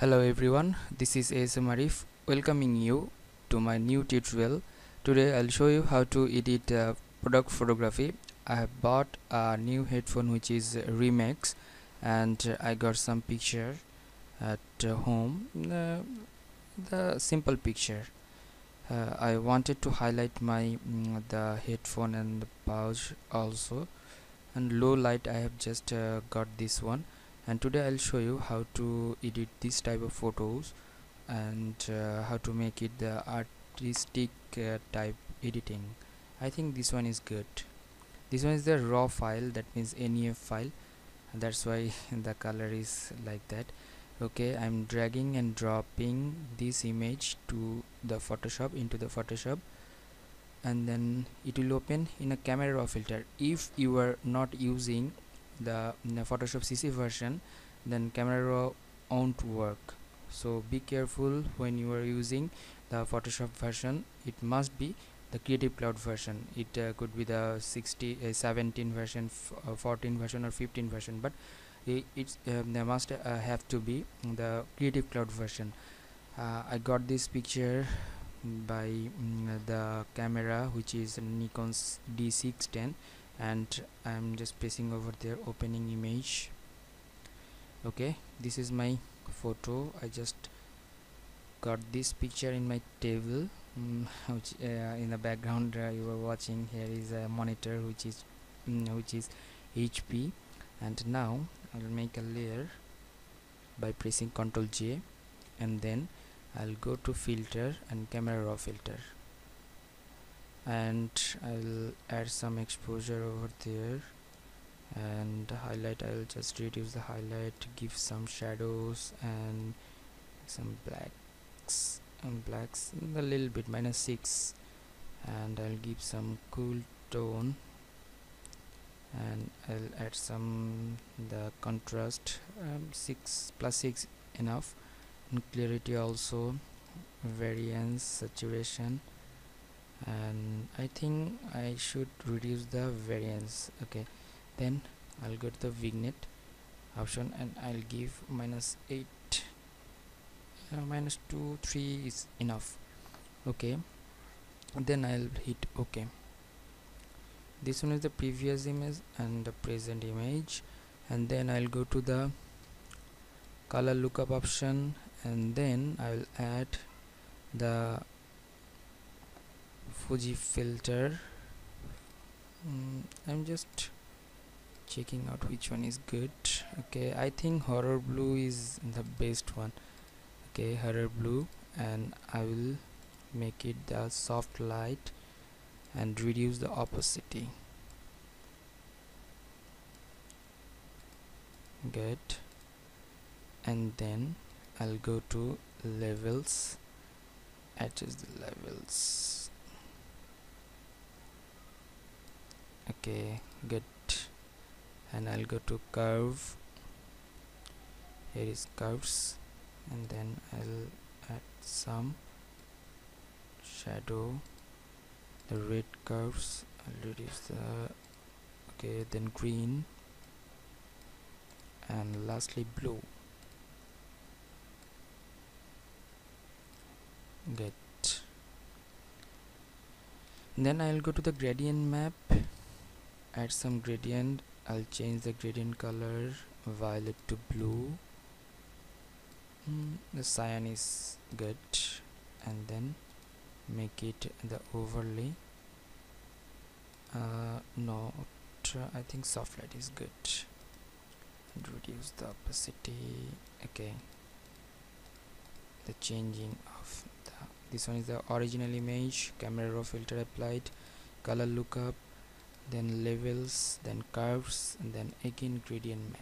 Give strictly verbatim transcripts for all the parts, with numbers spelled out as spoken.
Hello everyone, this is A S M R F welcoming you to my new tutorial. Today I'll show you how to edit uh, product photography. I have bought a new headphone which is Remax, and I got some picture at uh, home, uh, the simple picture. Uh, I wanted to highlight my mm, the headphone and the pouch also, and low light I have just uh, got this one. And today I'll show you how to edit this type of photos and uh, how to make it the artistic uh, type editing. I think this one is good. This one is the raw file, that means N E F file, and that's why the color is like that. Okay, I'm dragging and dropping this image to the Photoshop, into the Photoshop, and then it will open in a Camera Raw filter. If you are not using The, the Photoshop C C version, then Camera Raw won't work, so be careful when you are using the Photoshop version. It must be the Creative Cloud version. It uh, could be the sixty, uh, seventeen version, f uh, fourteen version or fifteen version, but it, it's uh, they must uh, have to be the Creative Cloud version. uh, I got this picture by mm, the camera which is Nikon's D six ten, and I'm just placing over there, opening image. Okay, this is my photo. I just got this picture in my table, mm, which uh, in the background uh, you are watching here is a monitor which is mm, which is H P. And now I'll make a layer by pressing Control J, and then I'll go to filter and Camera Raw filter, and I'll add some exposure over there, and highlight, I'll just reduce the highlight, give some shadows and some blacks and blacks a little bit, minus six, and I'll give some cool tone, and I'll add some the contrast, um, six plus six enough, and clarity also, variance, saturation, and I think I should reduce the variance. Okay, then I'll go to the vignette option, and I'll give minus eight, uh, minus two, three is enough. Okay, and then I'll hit OK. This one is the previous image and the present image, and then I'll go to the color lookup option, and then I'll add the Fuji filter. mm, I'm just checking out which one is good. Okay, I think horror blue is the best one. Okay, horror blue, and I will make it the soft light and reduce the opacity. Good, and then I'll go to levels, adjust the levels. Okay, good, and I'll go to curve. Here is curves, and then I'll add some shadow, the red curves. I'll reduce the, okay, then green, and lastly blue. Good, and then I'll go to the gradient map, add some gradient. I'll change the gradient color, violet to blue, mm, the cyan is good, and then make it the overlay. Uh, no, I think soft light is good, and reduce the opacity. Okay, the changing of the, this one is the original image, Camera Raw filter applied, color lookup, then levels, then curves, and then again gradient map,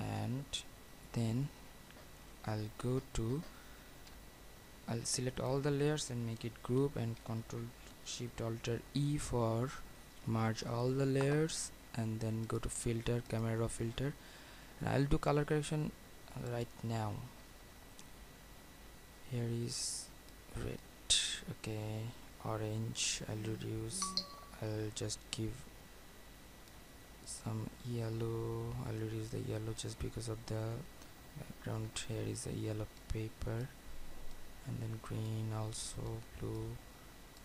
and then I'll go to, I'll select all the layers and make it group, and Control Shift Alter E for merge all the layers, and then go to filter, Camera Raw filter, and I'll do color correction right now. Here is red, okay, orange. I'll reduce, I'll just give some yellow. I'll reduce the yellow just because of the background here is a yellow paper, and then green, also blue,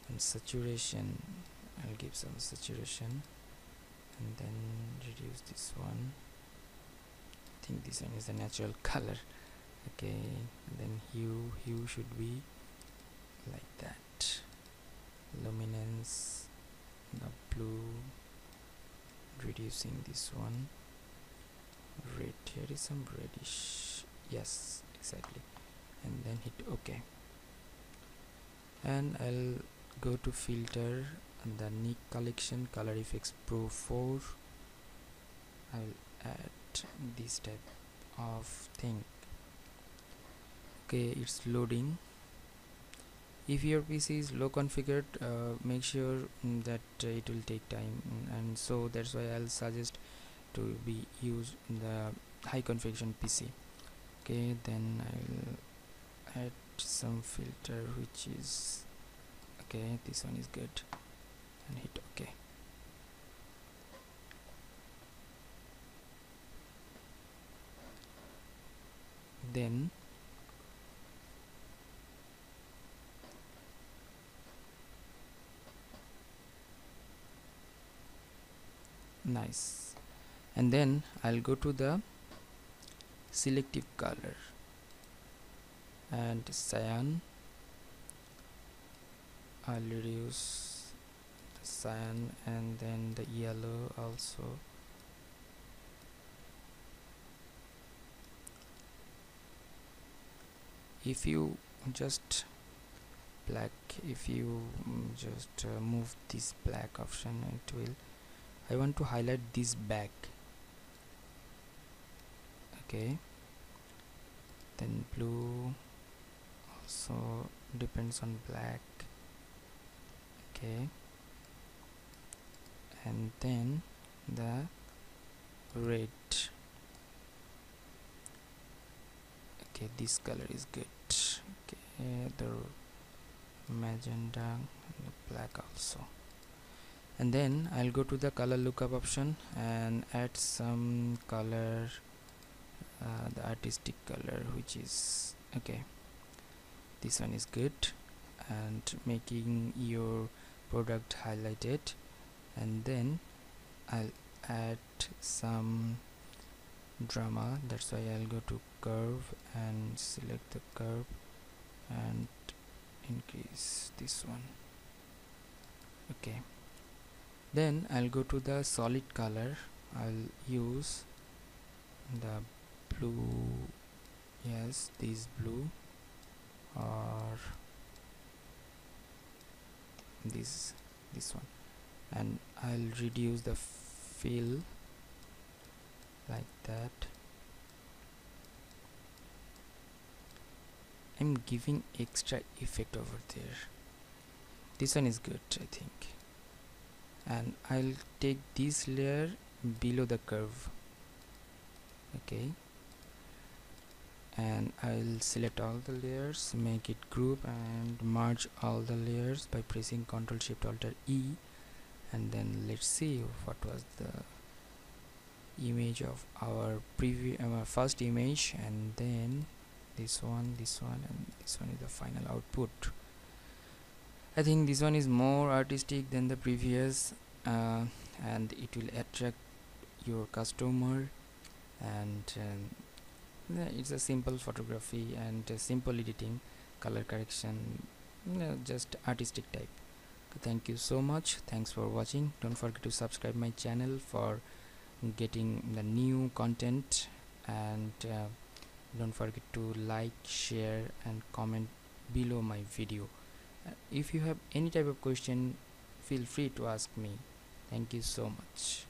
and saturation. I'll give some saturation and then reduce this one. I think this one is a natural color. Okay, and then hue hue should be like that, luminance, the blue, reducing this one. Red, here is some reddish, yes, exactly, and then hit OK. And I'll go to filter and the Nik Collection Color Effects Pro four. I'll add this type of thing. Okay, it's loading. If your P C is low configured, uh, make sure mm, that uh, it will take time, mm, and so that's why I'll suggest to be use the high configuration P C. Okay, then I'll add some filter, which is okay, this one is good, and hit OK. Then nice, and then I'll go to the selective color and cyan. I'll reduce the cyan and then the yellow also, if you just black, if you mm, just uh, move this black option, it will, I want to highlight this back. Okay, then blue also depends on black. Okay, and then the red. Okay, this color is good. Okay, the magenta and the black also. And then I'll go to the color lookup option and add some color, uh, the artistic color, which is okay, this one is good, and making your product highlighted. And then I'll add some drama, that's why I'll go to curve and select the curve and increase this one. Okay, then I'll go to the solid color. I'll use the blue, yes, this blue or this this one, and I'll reduce the fill like that. I'm giving extra effect over there. This one is good, I think. And I'll take this layer below the curve. Okay, and I'll select all the layers, make it group, and merge all the layers by pressing Ctrl Shift Alter E, and then let's see what was the image of our preview, our first image, and then this one, this one, and this one is the final output. I think this one is more artistic than the previous, uh, and it will attract your customer, and um, it's a simple photography and uh, simple editing, color correction, you know, just artistic type. Thank you so much. Thanks for watching. Don't forget to subscribe my channel for getting the new content, and uh, don't forget to like, share, and comment below my video. If you have any type of question, feel free to ask me. Thank you so much.